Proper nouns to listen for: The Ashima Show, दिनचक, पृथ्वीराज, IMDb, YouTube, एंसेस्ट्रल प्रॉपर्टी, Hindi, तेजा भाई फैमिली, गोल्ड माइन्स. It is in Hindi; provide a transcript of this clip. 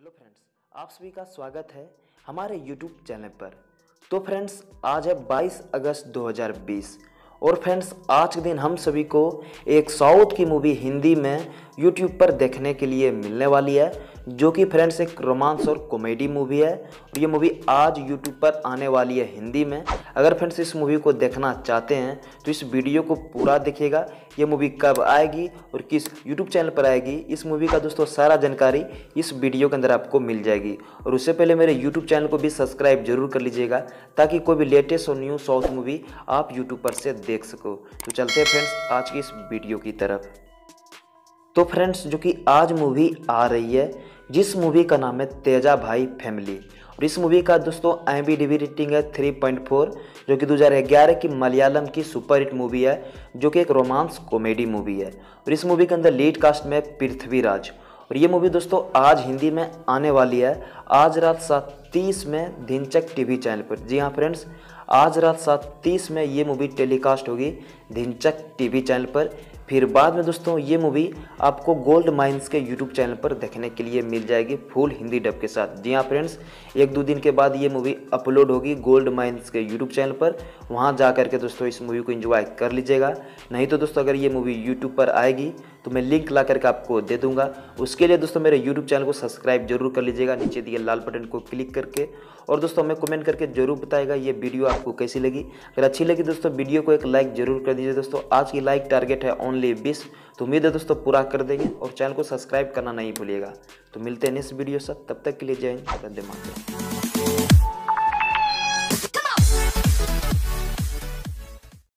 हेलो फ्रेंड्स, आप सभी का स्वागत है हमारे यूट्यूब चैनल पर। तो फ्रेंड्स, आज है 22 अगस्त 2020 और फ्रेंड्स आज के दिन हम सभी को एक साउथ की मूवी हिंदी में यूट्यूब पर देखने के लिए मिलने वाली है, जो कि फ्रेंड्स एक रोमांस और कॉमेडी मूवी है। ये मूवी आज यूट्यूब पर आने वाली है हिंदी में। अगर फ्रेंड्स इस मूवी को देखना चाहते हैं तो इस वीडियो को पूरा देखिएगा। ये मूवी कब आएगी और किस यूट्यूब चैनल पर आएगी, इस मूवी का दोस्तों सारा जानकारी इस वीडियो के अंदर आपको मिल जाएगी। और उससे पहले मेरे यूट्यूब चैनल को भी सब्सक्राइब जरूर कर लीजिएगा, ताकि कोई भी लेटेस्ट और न्यू साउथ मूवी आप यूट्यूब पर से देख सको। तो चलते हैं फ्रेंड्स आज की इस वीडियो की तरफ। तो फ्रेंड्स, जो कि आज मूवी आ रही है, जिस मूवी का नाम है तेजा भाई फैमिली, और इस मूवी का दोस्तों IMDb रेटिंग है 3.4, जो कि 2011 की मलयालम की सुपर हिट मूवी है, जो कि एक रोमांस कॉमेडी मूवी है। और इस मूवी के अंदर लीड कास्ट में पृथ्वीराज, और ये मूवी दोस्तों आज हिंदी में आने वाली है, आज रात 7:30 में दिनचक टीवी चैनल पर। जी हाँ फ्रेंड्स, आज रात 7:30 में ये मूवी टेलीकास्ट होगी दिनचक टीवी चैनल पर। फिर बाद में दोस्तों ये मूवी आपको गोल्ड माइन्स के यूट्यूब चैनल पर देखने के लिए मिल जाएगी फुल हिंदी डब के साथ। जी हाँ फ्रेंड्स, एक दो दिन के बाद ये मूवी अपलोड होगी गोल्ड माइन्स के यूट्यूब चैनल पर। वहाँ जा कर के दोस्तों इस मूवी को एंजॉय कर लीजिएगा। नहीं तो दोस्तों अगर ये मूवी यूट्यूब पर आएगी तो मैं लिंक ला करके आपको दे दूँगा। उसके लिए दोस्तों मेरे यूट्यूब चैनल को सब्सक्राइब जरूर कर लीजिएगा, नीचे दिए लाल बटन को क्लिक करके। और दोस्तों हमें कमेंट करके जरूर बताएगा ये वीडियो आपको कैसी लगी। अगर अच्छी लगी दोस्तों वीडियो को एक लाइक जरूर कर दीजिए। दोस्तों आज की लाइक टारगेट है 20। तो उम्मीद है दोस्तों पूरा कर देंगे, और चैनल को सब्सक्राइब करना नहीं भूलिएगा। तो मिलते हैं नेक्स्ट वीडियो से, तब तक के लिए जय हिंद, वंदे मातरम।